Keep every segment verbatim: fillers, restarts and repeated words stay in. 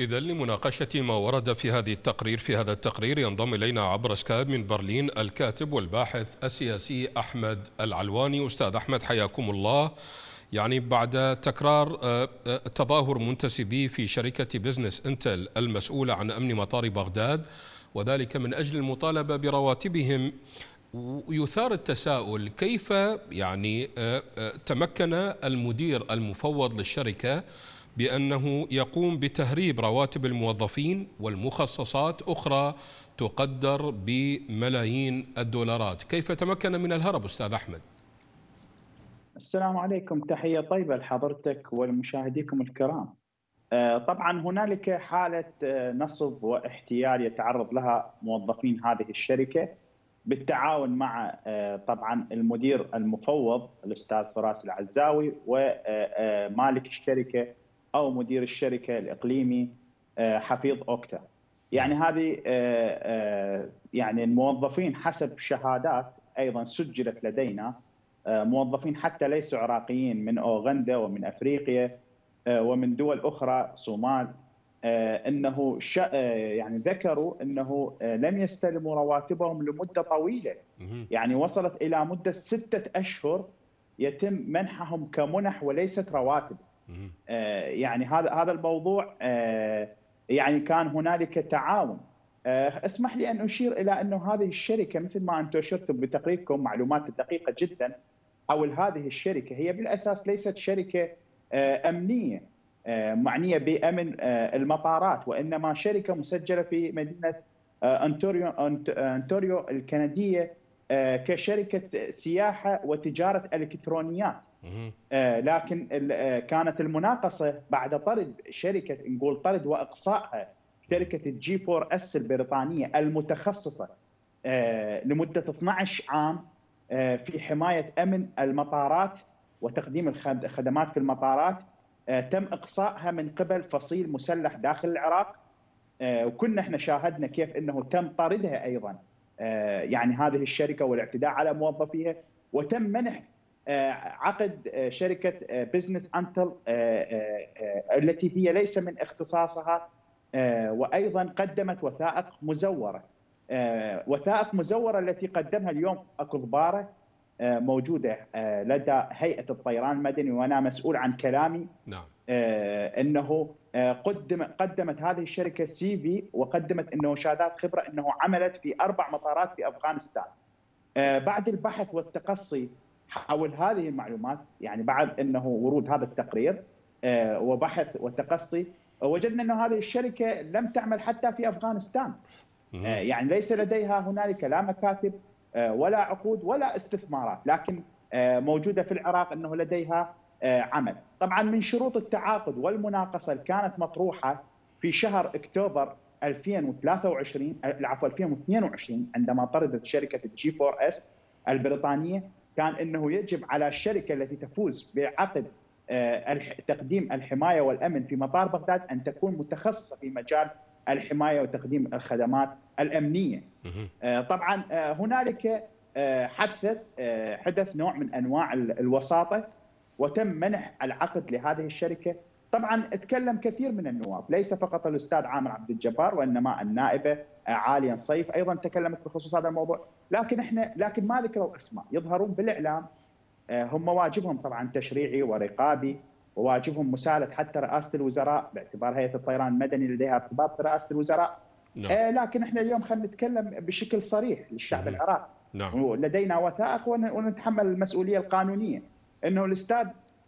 إذا لمناقشة ما ورد في هذه التقرير في هذا التقرير ينضم إلينا عبر سكايب من برلين الكاتب والباحث السياسي أحمد العلواني. أستاذ أحمد حياكم الله. يعني بعد تكرار تظاهر منتسبي في شركة بزنس انتل المسؤولة عن أمن مطار بغداد وذلك من أجل المطالبة برواتبهم، يثار التساؤل كيف يعني تمكن المدير المفوض للشركة بأنه يقوم بتهريب رواتب الموظفين والمخصصات أخرى تقدر بملايين الدولارات. كيف تمكن من الهرب أستاذ أحمد؟ السلام عليكم، تحية طيبة لحضرتك والمشاهديكم الكرام. طبعا هنالك حالة نصب واحتيال يتعرض لها موظفين هذه الشركة بالتعاون مع طبعا المدير المفوض الأستاذ فراس العزاوي ومالك الشركة أو مدير الشركة الإقليمي حفيظ أوكتا. يعني هذه يعني الموظفين حسب شهادات أيضا سجلت لدينا موظفين حتى ليسوا عراقيين من أوغندا ومن أفريقيا ومن دول أخرى صومال، أنه يعني ذكروا أنه لم يستلموا رواتبهم لمدة طويلة، يعني وصلت إلى مدة ستة أشهر يتم منحهم كمنح وليست رواتب. يعني هذا هذا الموضوع يعني كان هنالك تعاون. اسمح لي أن أشير إلى أنه هذه الشركة مثل ما أنتم أشرتم بتقريركم معلومات دقيقة جدا حول هذه الشركة، هي بالأساس ليست شركة أمنية معنية بأمن المطارات، وإنما شركة مسجلة في مدينة أنتوريو أنتوريو الكندية كشركة سياحة وتجارة إلكترونيات. لكن كانت المناقصة بعد طرد شركة، نقول طرد وإقصائها، شركة الجي فور إس البريطانية المتخصصة لمدة اثني عشر عام في حماية أمن المطارات وتقديم الخدمات في المطارات، تم إقصائها من قبل فصيل مسلح داخل العراق، وكنا احنا شاهدنا كيف أنه تم طردها أيضا يعني هذه الشركة والاعتداء على موظفيها، وتم منح عقد شركة بزنس انتل التي هي ليس من اختصاصها، وأيضا قدمت وثائق مزورة وثائق مزورة التي قدمها اليوم أكو ضبارة موجودة لدى هيئة الطيران المدني، وأنا مسؤول عن كلامي. نعم. أنه قدم قدمت هذه الشركة سي في وقدمت أنه شهادات خبرة أنه عملت في أربع مطارات في أفغانستان. بعد البحث والتقصي حول هذه المعلومات، يعني بعد أنه ورود هذا التقرير وبحث والتقصي، وجدنا أن هذه الشركة لم تعمل حتى في أفغانستان. مم. يعني ليس لديها هنالك لا مكاتب ولا عقود ولا استثمارات، لكن موجودة في العراق أنه لديها عمل. طبعا من شروط التعاقد والمناقصة اللي كانت مطروحة في شهر أكتوبر ألفين وثلاثة وعشرين عفوا ألفين واثنين وعشرين عندما طردت شركة الجي فور إس البريطانية، كان أنه يجب على الشركة التي تفوز بعقد تقديم الحماية والأمن في مطار بغداد أن تكون متخصصة في مجال الحماية وتقديم الخدمات الأمنية. طبعا هنالك حدث حدث نوع من أنواع الوساطة وتم منح العقد لهذه الشركة. طبعا اتكلم كثير من النواب، ليس فقط الأستاذ عامر عبد الجبار وإنما النائبة عالياً صيف أيضا تكلمت بخصوص هذا الموضوع، لكن احنا لكن ما ذكروا أسماء. يظهرون بالإعلام، هم واجبهم طبعا تشريعي ورقابي، وواجبهم مساءلة حتى رئاسة الوزراء باعتبار هيئة الطيران المدني لديها ارتباط برئاسة الوزراء. نعم. آه لكن احنا اليوم خلينا نتكلم بشكل صريح للشعب العراقي. نعم. لدينا وثائق ونتحمل المسؤولية القانونية. انه الاستاذ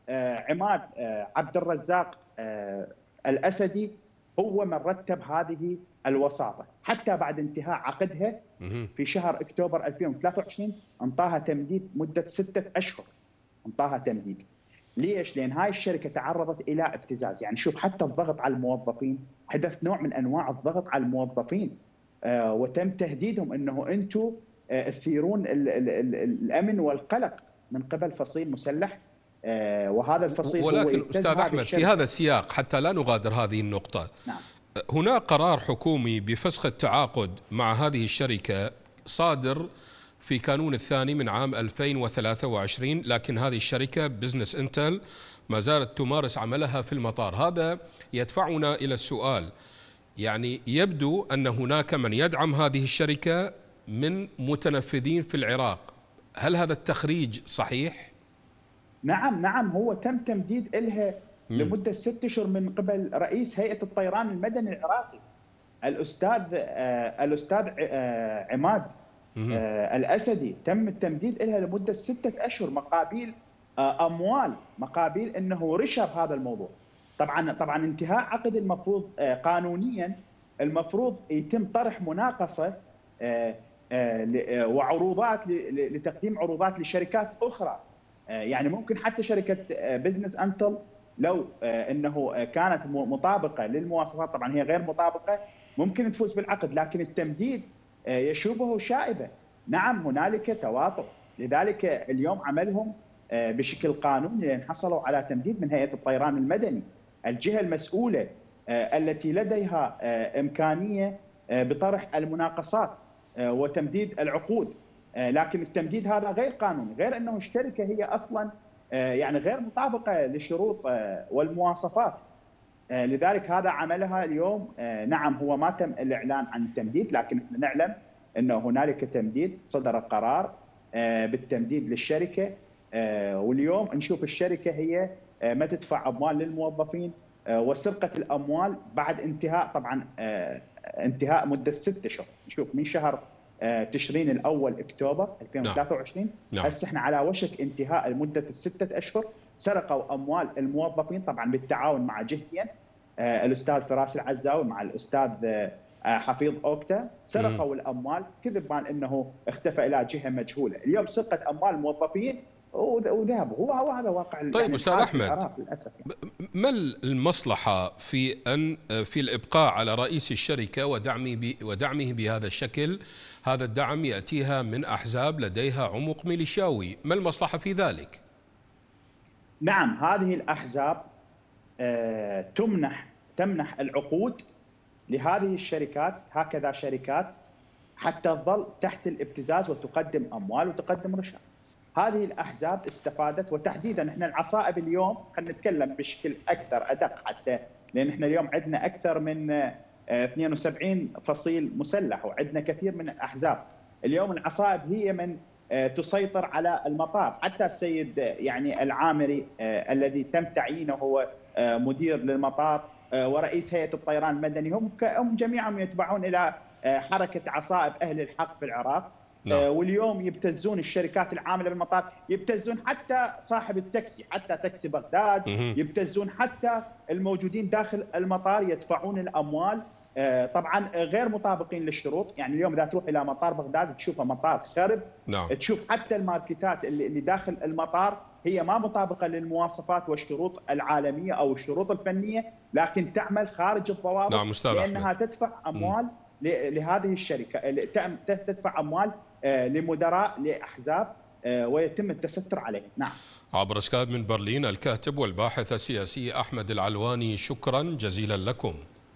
آه عماد آه عبد الرزاق آه الأسدي هو من رتب هذه الوساطة، حتى بعد انتهاء عقدها في شهر اكتوبر ألفين وثلاثة وعشرين انطاها تمديد مدة ستة اشهر، انطاها تمديد. ليش؟ لأن هاي الشركة تعرضت إلى ابتزاز، يعني شوف حتى الضغط على الموظفين، حدث نوع من أنواع الضغط على الموظفين آه وتم تهديدهم أنه أنتم آه تثيرون ال ال ال الأمن والقلق من قبل فصيل مسلح، آه وهذا الفصيل ولكن هو أستاذ أحمد في هذا السياق حتى لا نغادر هذه النقطة. نعم. هنا قرار حكومي بفسخ التعاقد مع هذه الشركة صادر في كانون الثاني من عام ألفين وثلاثة وعشرين، لكن هذه الشركة بزنس انتل ما زالت تمارس عملها في المطار. هذا يدفعنا إلى السؤال، يعني يبدو أن هناك من يدعم هذه الشركة من متنفذين في العراق، هل هذا التخريج صحيح؟ نعم نعم، هو تم تمديد إلها لمدة ست أشهر من قبل رئيس هيئة الطيران المدني العراقي الأستاذ آه الأستاذ آه عماد آه الأسدي، تم التمديد إلها لمدة ستة أشهر مقابل آه أموال، مقابل أنه رشا بهذا الموضوع. طبعا طبعا انتهاء عقد المفروض آه قانونيا المفروض يتم طرح مناقصة آه آه وعروضات لتقديم عروضات لشركات أخرى، آه يعني ممكن حتى شركة آه بزنس انتل لو انه كانت مطابقه للمواصفات، طبعا هي غير مطابقه، ممكن تفوز بالعقد، لكن التمديد يشوبه شائبه. نعم هنالك تواطؤ، لذلك اليوم عملهم بشكل قانوني لان حصلوا على تمديد من هيئه الطيران المدني، الجهه المسؤوله التي لديها امكانيه بطرح المناقصات وتمديد العقود، لكن التمديد هذا غير قانوني، غير انه الشركه هي اصلا يعني غير مطابقة للشروط والمواصفات، لذلك هذا عملها اليوم. نعم هو ما تم الإعلان عن التمديد، لكن احنا نعلم أنه هنالك تمديد، صدر قرار بالتمديد للشركة، واليوم نشوف الشركة هي ما تدفع أموال للموظفين وسرقة الأموال بعد انتهاء، طبعا انتهاء مدة ستة شهور، نشوف من شهر تشرين الأول أكتوبر ألفين وثلاثة وعشرين، هسه احنا على وشك انتهاء المدة الستة أشهر، سرقوا أموال الموظفين طبعا بالتعاون مع جهتين، الأستاذ فراس العزاوي مع الأستاذ حفيظ أوكتا، سرقوا مم. الأموال، كذب عن أنه اختفى إلى جهة مجهولة، اليوم سرقة أموال الموظفين وذهبوا، هو هو هذا واقع. طيب يعني أستاذ أحمد، للأسف يعني. ما المصلحة في أن في الإبقاء على رئيس الشركة ودعمه ودعمه بهذا الشكل؟ هذا الدعم يأتيها من أحزاب لديها عمق ميليشياوي، ما المصلحة في ذلك؟ نعم هذه الأحزاب تمنح تمنح العقود لهذه الشركات، هكذا شركات، حتى تظل تحت الابتزاز وتقدم أموال وتقدم رشوة. هذه الأحزاب استفادت، وتحديدا احنا العصائب اليوم خلينا نتكلم بشكل أكثر أدق، حتى لأن احنا اليوم عندنا أكثر من اثنين وسبعين فصيل مسلح وعندنا كثير من الأحزاب. اليوم العصائب هي من تسيطر على المطار، حتى السيد يعني العامري الذي تم تعيينه هو مدير للمطار ورئيس هيئة الطيران المدني، هم هم جميعهم يتبعون إلى حركة عصائب اهل الحق في العراق. نعم. واليوم يبتزون الشركات العامله بالمطار، يبتزون حتى صاحب التاكسي، حتى تاكسي بغداد، يبتزون حتى الموجودين داخل المطار، يدفعون الاموال طبعا غير مطابقين للشروط. يعني اليوم اذا تروح الى مطار بغداد تشوفه مطار خرب. نعم. تشوف حتى الماركتات اللي داخل المطار هي ما مطابقه للمواصفات والشروط العالميه او الشروط الفنيه، لكن تعمل خارج الضوابط. نعم لانها أحمد. تدفع اموال مم. لهذه الشركه، تدفع اموال لمدراء لأحزاب ويتم التستر عليه. نعم. عبر سكايب من برلين الكاتب والباحث السياسي أحمد العلواني، شكرا جزيلا لكم.